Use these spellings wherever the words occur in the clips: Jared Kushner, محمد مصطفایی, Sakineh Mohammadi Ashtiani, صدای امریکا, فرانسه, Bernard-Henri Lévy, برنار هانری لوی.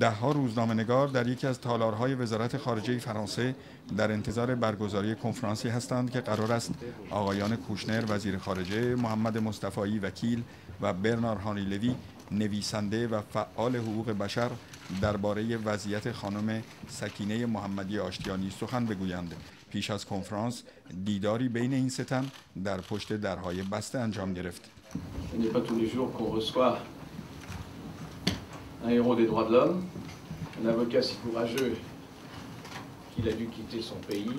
دهها روزنامه‌نگار در یکی از تالارهای وزارت خارجه فرانسه در انتظار برگزاری کنفرانسی هستند که قرار است آقایان کوشنر وزیر خارجه، محمد مصطفایی وکیل و برنار هانری لوی نویسنده و فعال حقوق بشر درباره وضعیت خانم سکینه محمدی آشتیانی سخن بگویند. پیش از کنفرانس دیداری بین این سه تن در پشت درهای بسته انجام گرفت. Un héros des droits de l'homme, un avocat si courageux qu'il a dû quitter son pays.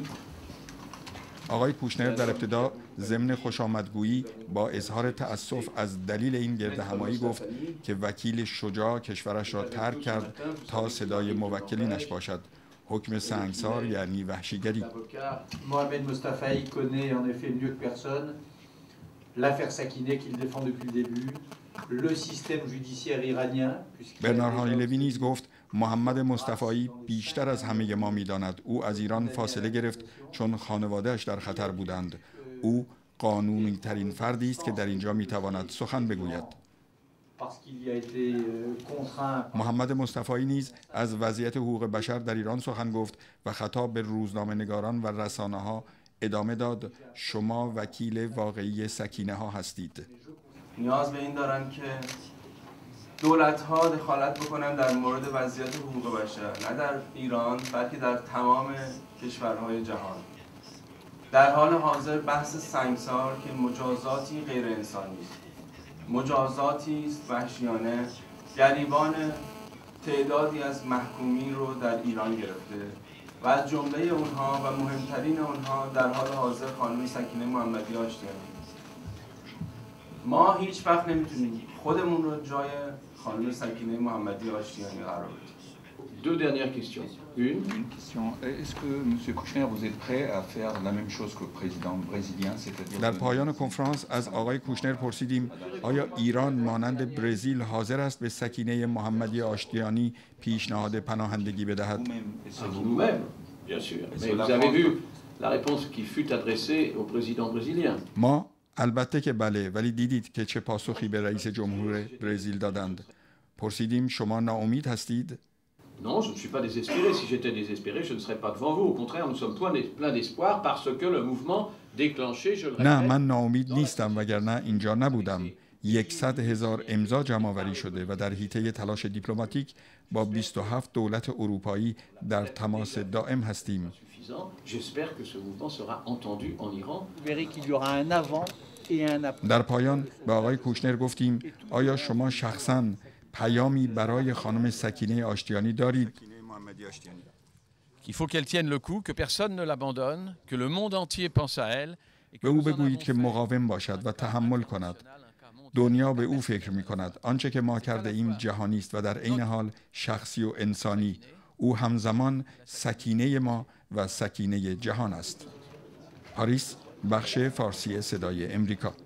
آقای کوشنر در ابتدا ضمن خوشامدگویی با اظهار تأسف از دلیل این گردهمایی گفت که وکیل شجاع کشورش را ترک کرد تا صدای موکلینش باشد. حکم سنگسار یعنی وحشیگری. محمد مصطفایی connaît en effet mieux que personne l'affaire Sakineh qu'il défend depuis le début. برنارد-هنری لوی نیز گفت محمد مصطفایی بیشتر از همه ما می‌داند. او از ایران فاصله گرفت چون خانواده‌اش در خطر بودند. او قانونی ترین فردی است که در اینجا می‌تواند سخن بگوید. محمد مصطفایی نیز از وضعیت حقوق بشر در ایران سخن گفت و خطاب به روزنامه‌نگاران و رسانه‌ها ادامه داد: شما وکیل واقعی سکینه‌ها هستید. نیاز به این دارن که دولت‌ها دخالت بکنن در مورد وضعیت حقوق بشر، نه در ایران بلکه در تمام کشورهای جهان. در حال حاضر بحث سنگسار که مجازاتی غیر انسانی است، مجازاتی است وحشیانه، گریبان تعدادی از محکومین رو در ایران گرفته و از جمله اونها و مهمترین اونها در حال حاضر خانم سکینه محمدی آشتیانی. ما هیچ وقت نمیتونیم خودمون رو جای خانم سکینه محمدی آشتیانی قرار بدیم. Deux dernières questions. Une question. Est-ce que Monsieur Kushner vous êtes prêt à faire la même chose que le président brésilien, c'est-à-dire در پایان کنفرانس از آقای کوشنر پرسیدیم آیا ایران مانند برزیل حاضر است به سکینه محمدی آشتیانی پیشنهاد پناهندگی بدهد؟ Vous-même, bien sûr. Mais vous avez vu la réponse qui fut adressée au président brésilien. ما البته که بله، ولی دیدید که چه پاسخی به رئیس جمهور برزیل دادند. پرسیدیم شما ناامید هستید؟ Non, je ne suis pas désespéré. Si j'étais désespéré, je ne serais pas devant vous. Au contraire, nous sommes plein d'espoir parce que le mouvement déclenché, je le répète. نه، من ناامید نیستم وگرنه اینجا نبودم. 100,000 امضا جمع‌آوری شده و در حیطه تلاش دیپلماتیک با 27 دولت اروپایی در تماس دائم هستیم. در پایان به آقای کوشنر گفتیم آیا شما شخصاً پیامی برای خانم سکینه آشتیانی دارید؟ Il faut qu'elle tienne le coup, que personne ne l'abandonne, que le monde entier pense à elle. به او بگویید که مقاوم باشد و تحمل کند. دنیا به او فکر می کند. آنچه که ما کرده ایم جهانی است و در عین حال شخصی و انسانی. او همزمان سکینه ما و سکینه جهان است. پاریس، بخش فارسی صدای امریکا.